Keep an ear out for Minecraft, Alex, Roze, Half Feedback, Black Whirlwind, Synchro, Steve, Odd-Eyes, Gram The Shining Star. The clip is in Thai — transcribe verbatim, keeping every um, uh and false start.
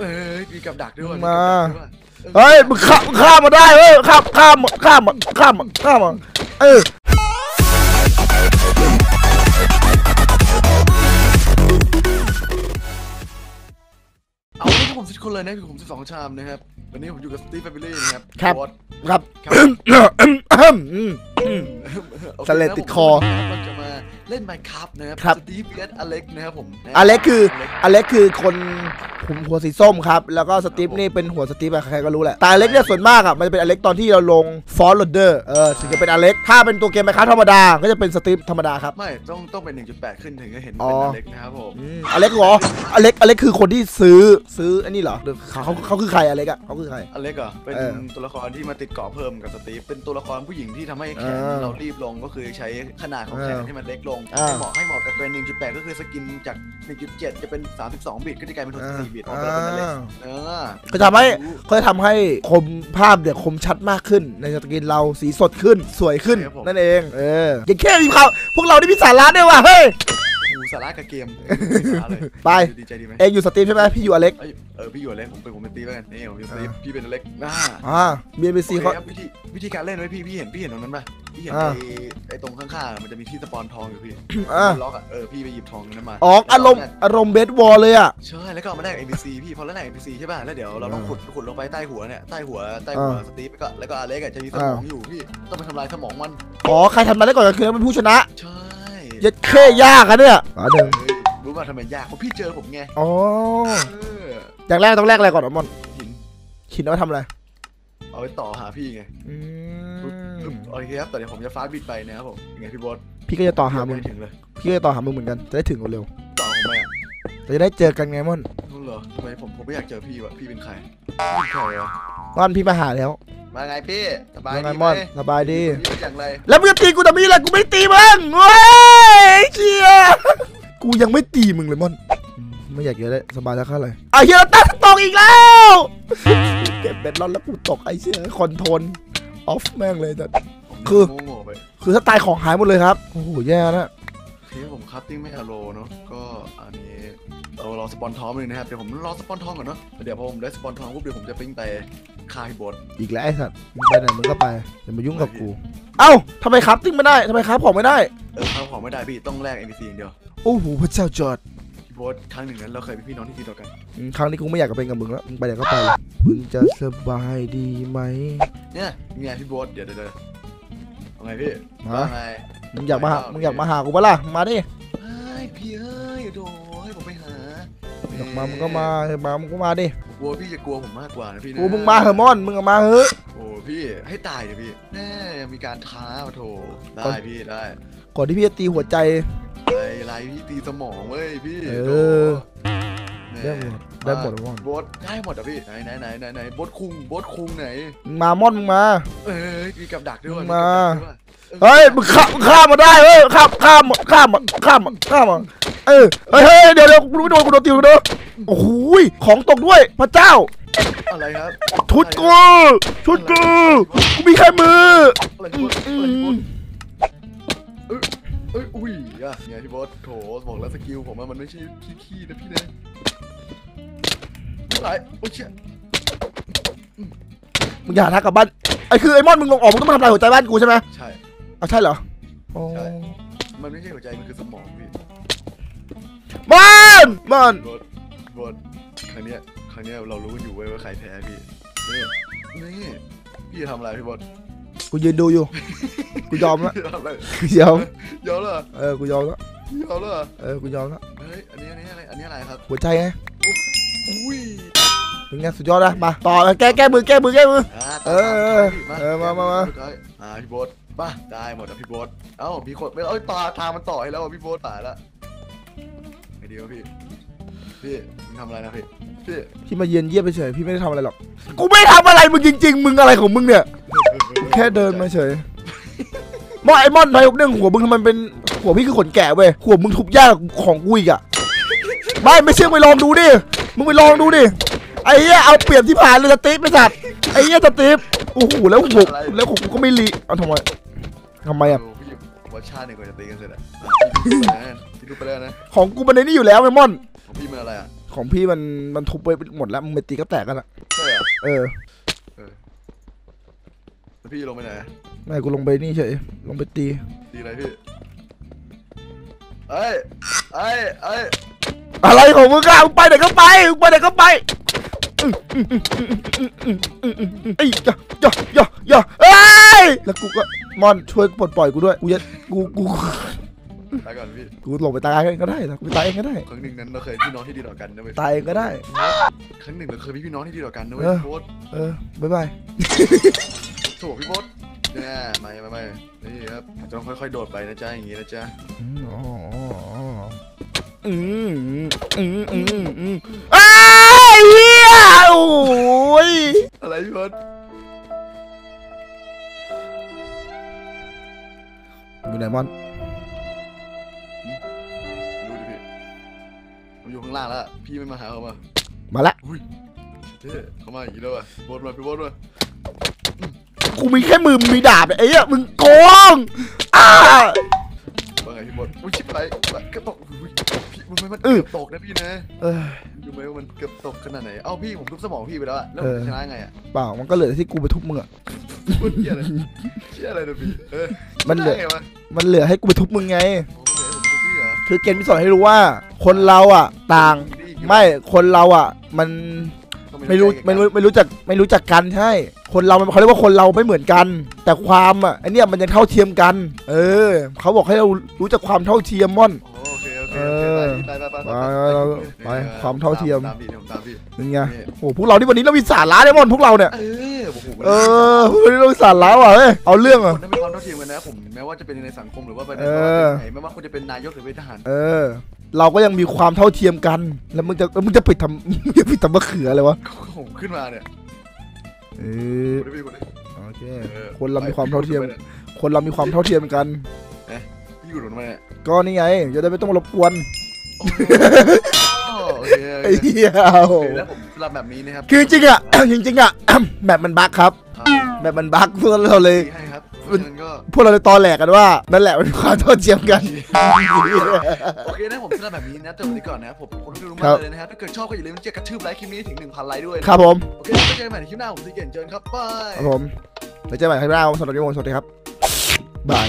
เอ้ยมีกับดักด้วยมาเฮ้ยมึงข้ามข้ามมาได้เฮ้ยข้ามข้ามข้ามข้ามข้ามเออเอาที่ผมสิบคนเลยนะผมสิบสองชามนะครับวันนี้ผมอยู่กับสตีฟแฟมิลี่นะครับครับครับสเลตติดคอเล่น Minecraft นะครับสตีฟและอเล็กนะครับผมอเล็กคืออเล็กคือคนผมหัวสีส้มครับแล้วก็สตีฟนี่เป็นหัวสตีฟใครก็รู้แหละแต่อเล็กเนี่ยส่วนมากอ่ะมันจะเป็นอเล็กตอนที่เราลงฟอร์โรเดอร์เออถึงจะเป็นอเล็กถ้าเป็นตัวเกม Minecraft ธรรมดาก็จะเป็นสตีฟธรรมดาครับไม่ต้องต้องเป็น หนึ่งจุดแปด ขึ้นถึงจะเห็นเป็นอเล็กนะครับผมอเล็กเหรออเล็กอเล็กคือคนที่ซื้อซื้ออันนี้เหรอเขาเขาคือใครอเล็กอ่ะเขาคือใครอเล็กอ่ะเป็นตัวละครที่มาติดเกาะเพิ่มกับสตีฟเป็นตัวละครผู้หญิงที่ทำให้แขนเรารีบลงก็คือใช้ขนาดของแขนให้มันเล็กลงให้เหมาะให้เหมาะกับเป็น หนึ่งจุดแปด ก็คือสกินจาก หนึ่งจุดเจ็ด จะเป็น สามสิบสอง บิตก็จะกลายเป็นสี่ บิตออกมาเป็นอเล็กก็ทำให้ก็ทำให้คมภาพเดี๋ยวคมชัดมากขึ้นในสกินเราสีสดขึ้นสวยขึ้นนั่นเองเอออย่าแค่มีข่าวพวกเราได้มีสาระด้วยว่ะเฮ้ยสาระกับเกมไปดีใจดีไหมเอ็งอยู่สตีฟใช่ไหมพี่อยู่อเล็กเออพี่อยู่อเล็กผมเป็นผมเป็นสตีฟกันนี่ผมอยู่สตีฟพี่เป็นอเล็กอ่ามีเป็นซีเขาวิธีวิธีการเล่นไว้พี่พี่เห็นพี่เห็นตรงนั้นป่ะพี่เห็นไอไอตรงข้างๆมันจะมีที่สปอนทองอยู่พี่ล็อกอ่ะเออพี่ไปหยิบทองนั้นมาอ๋ออารมณ์อารมณ์เบสบอลเลยอ่ะใช่แล้วก็มาแลก เอ็น พี ซี พี่พอแล้วแลก เอ็น พี ซี ใช่ป่ะแล้วเดี๋ยวเราต้องขุดขุดลงไปใต้หัวเนี่ยใต้หัวใต้หัวสตีฟก็แล้วก็อเล็กจะมีสมองอยู่พี่ต้องไปทำลายสมองมันอ๋อใครทำมาได้ก่อนก็คือเป็นผู้ชนะยัดเข้ยากอะเนี่ยอ๋อเดินรู้ว่าทำไมยากเพราะพี่เจอผมไงอ๋ออย่างแรกต้องแรกอะไรก่อนอ๋อมอนหินหินเอาไปทำอะไรเอาไปต่อหาพี่ไงอืมโอเคครับแต่เดี๋ยวผมจะฟาสต์บิดไปนะครับผมยังไงพี่บอสพี่ก็จะต่อหามึงพี่ก็จะต่อหามึงเหมือนกันจะได้ถึงเร็วต่อทำไมอ่ะจะได้เจอกันไงมอนรู้เหรอทำไมผมผมไม่อยากเจอพี่วะพี่เป็นใครพี่ใครอ่ะมอนพี่มาหาแล้วมาไงพี่สบายดีไหมสบายดีอย่างไรแล้วมึงจะตีกูทำไมล่ะกูไม่ตีมึงเว้ยเชียกูยังไม่ตีมึงเลยมอนไม่อยากเยอะเลยสบายแล้วค่าอะไรไอ้เหี้ยเราตกอีกแล้วเก็บเบ็ดร้อนแล้วกูตกไอ้เชียคอนโทรลออฟแม่งเลยแต่คือคือถ้าตายของหายหมดเลยครับโอ้โหแย่นะทีนี้ผมคัพติ้งไม่ฮาโลเนาะก็อันนี้เรารอสปอนทองเลยนะครับเดี๋ยวผมรอสปอนทองก่อนเนาะเดี๋ยวพอผมได้สปอนทองปุ๊บเดี๋ยวผมจะปิ้งไปคายบดอีกแล้วไอ้สัตว์ไปไหนมึงก็ไปอย่ามายุ่งกับกูเอ้าทำไมครับติ้งไม่ได้ทำไมครับของไม่ได้เออครับของไม่ได้พี่ต้องแลก เอ็น พี ซี อย่างเดียวโอ้โหพระเจ้าจอดบดครั้งหนึ่งนั้นเราเคยเป็นพี่น้องที่ดีต่อกันครั้งนี้กูไม่อยากจะเป็นกับมึงแล้วมึงไปเดี๋ยวก็ไปมึงจะสบายดีไหมเนี่ยไงพี่บดเดี๋ยวเดี๋ยวเอาไงพี่มาไงมึงอยากมามึงอยากมาหากูปะล่ะมาดิพี่เอ้ยโดให้ผมไปหาอยากมามึงก็มาอยากมามึงก็มาดิกลัวพี่จะกลัวผมมากกว่านะพี่นะกลัวมึงมาเฮอร์มอนมึงมาเฮ้ยโอ้พี่ให้ตายเดี๋ยวพี่แน่มีการท้าโถได้พี่ได้ก่อนที่พี่จะตีหัวใจอะไรอะไรพี่ตีสมองเว้ยพี่เออได้หมดได้หมดมอนบดได้หมดอ่ะพี่ไหนไหนไหนไหนไหนบดคุงบดคุงไหนมามอนมึงมาเอ้ยมีกับดักด้วยมาเฮ้ยมึงข้ามข้ามมาได้เฮ้ยข้ามข้ามข้ามข้ามข้ามเออเฮ้ยเดี๋ยวเดี๋ยวกูโดนกูโดนตีกูโดนโอ้โหของตกด้วยพระเจ้าอะไรครับชุดกูชุดกูกูมีแค่มือเอ้ยอุ้ยอะไงพี่บอสโถบอกแล้วสกิลผมมันไม่ใช่ขี้ๆนะพี่นะไหลโอ้เชี่ยมึงอย่าทักกับบ้านไอ้คือไอ้มอนมึงลงออกมึงต้องมาทำลายหัวใจบ้านกูใช่ไหมใช่เอาใช่เหรอใช่มันไม่ใช่หัวใจมันคือสมองพี่มอนมอนบอสครั้งเนี้ยครั้งเนี้ยเรารู้อยู่ไว้ว่าใครแพ้พี่นี่นี่พี่จะทำอะไรพี่บอสกูยืนดูอยู่กูยอมแล้วยอมยอมแล้วเออกูยอมแล้วยอมแล้วเออกูยอมแล้วเฮ้ยอันนี้อันนี้อะไรอันนี้อะไรครับหัวใจไงอุ้ยเป็นไงสุดยอดนะมาต่อแก้แก้มือแก้มือแก้มือเออเออมามามาอ่าพี่บอสป่ะได้หมดแล้วพี่บอสเอ้ามีคนเอ้ยต่อทางมันต่อให้แล้วพี่บอสตายแล้วไอเดียวพี่พี่ทำอะไรนะพี่พี่พี่มาเย็นเยี่ยมไปเฉยพี่ไม่ได้ทำอะไรหรอกกูไม่ทำอะไรมึงจริงๆมึงอะไรของมึงเนี่ยแค่เดินมาเฉยมอไอมอนนายกหนึ่งหัวมึงทำไมเป็นหัวพี่คือขนแกะเว้ยหัวมึงทุบยากของกูอีกอะไม่ไม่เชื่อไปลองดูดิมึงไปลองดูดิไอ้เหี้ยเอาเปรียบที่ผ่านเลยสตีฟไปสัตว์ไอ้เหี้ยสตีฟโอ้โหแล้วหกแล้วผมก็ไม่รีเอาทำไมทำไมอะวัชชาเนี่ยก่อนจะตีกันเสร็จอะของกูมันในนี่อยู่แล้วไอมอนพี่มันอะไรอะ ของพี่มันมันทุบไปหมดแล้วมึงไปตีก็แตกกันละใช่เหรอเออพี่ลงไปไหนไม่กูลงไปนี่เฉยลงไปตีตีอะไรพี่เอ้ยเอ้ยเอ้ยอะไรของมึงอะมึงไปไหนก็ไปมึงไปไหนก็ไปไอ้ยะยะยะยะเอ้ยแล้วกูก็มอนช่วยปลดปล่อยกูด้วยกูจะกูกูตายก่อนพี่กูลงไปตายก็ได้นะกูตายเองก็ได้ครั้งหนึ่งนั้นเราเคยพี่น้องที่ดีต่อกันนะเว้ยตายเองก็ได้ครั้งหนึ่งเราเคยพี่น้องที่ดีต่อกันนะเว้ยโบ๊ทเออบ๊ายบายถูกพี่โบ๊ทเนี่ยไม่ไม่ไม่นี่ครับจะต้องค่อยๆโดดไปนะจ๊ะอย่างงี้นะจ๊ะอ๋ออืมอืมอืมอืมอ้าวเฮียโอ้ยอะไรพี่โบ๊ทอยู่ไหนมอนอยู่ข้างล่างแล้วพี่ไม่มาหาเขามามาละเขามาอย่างนี้แล้วอ่ะโบดมาพี่โบดมากูมีแค่มือมีดาบไอ้เนี่ยมึงโกงอ้าว่าไงพี่โบดอุ้ยชิบหายก็บอกพี่มันไม่มันเกือบตกนะพี่นะอยู่ไหมว่ามันเกือบตกขนาดไหนเอ้าพี่ผมทุบสมองพี่ไปแล้วอ่ะแล้วชนะไงอ่ะเปล่ามันก็เหลือที่กูไปทุบมึงอ่ะเชี่ยอะไรเชี่ยอะไรนะพี่มันเหลือมันเหลือให้กูไปทุบมึงไงคือเกมที่สอนให้รู้ว่าคนเราอ่ะต่างไม่คนเราอ่ะมันไม่รู้ไม่รู้ไม่รู้จักไม่รู้จักกันใช่คนเราเขาเรียกว่าคนเราไม่เหมือนกันแต่ความอ่ะอันนี้มันยังเท่าเทียมกันเออเขาบอกให้เรารู้จักความเท่าเทียมม่อนโอเคโอเคไปไปไปไปความเท่าเทียมนี่ไงโอ้พวกเราที่วันนี้เรามีสาระได้ม่อนพวกเราเนี่ยเออวันนี้เราสาระว่ะเฮ้ยเอาเรื่องอ่ะไม่มีความเท่าเทียมกันนะผมแม้ว่าจะเป็นในสังคมหรือว่าไปไหนไม่ว่าคุณจะเป็นนายกหรือเป็นทหารเออเราก็ยังมีความเท่าเทียมกันแล้วมึงจะมึงจะปิดทำจะปิดทำมะเขืออะไรวะผมขึ้นมาเนี่ยเออโอเคคนเรามีความเท่าเทียมคนเรามีความเท่าเทียมกันเอ๊ะพี่อยู่ตรงไหนก็นี่ไงจะได้ไม่ต้องรบกวนไอ้เหี้ยแล้วผมรับแบบนี้นะครับคือจริงอ่ะจริงๆอ่ะแบบมันบั๊กครับแบบมันบั๊กพวกเราเลยพวกเราเลยตอแหลกกันว่านั่นแหละเป็นความเท่าเทียมกันโอเคนะผมสำหรับแบบนี้นะจบวันนี้ก่อนนะครับผมขอบคุณมากเลยนะครับถ้าเกิดชอบก็อย่าลืมเจอกระทืบไลค์คลิปนี้ถึง หนึ่งพัน ไลค์ด้วยครับผมโอเคแล้วเจอกันใหม่ในคลิปหน้าผมซีเกนเจินครับบายครับผมแล้วเจอกันใหม่คลิปหน้าสวัสดีทุกคนสวัสดีครับบาย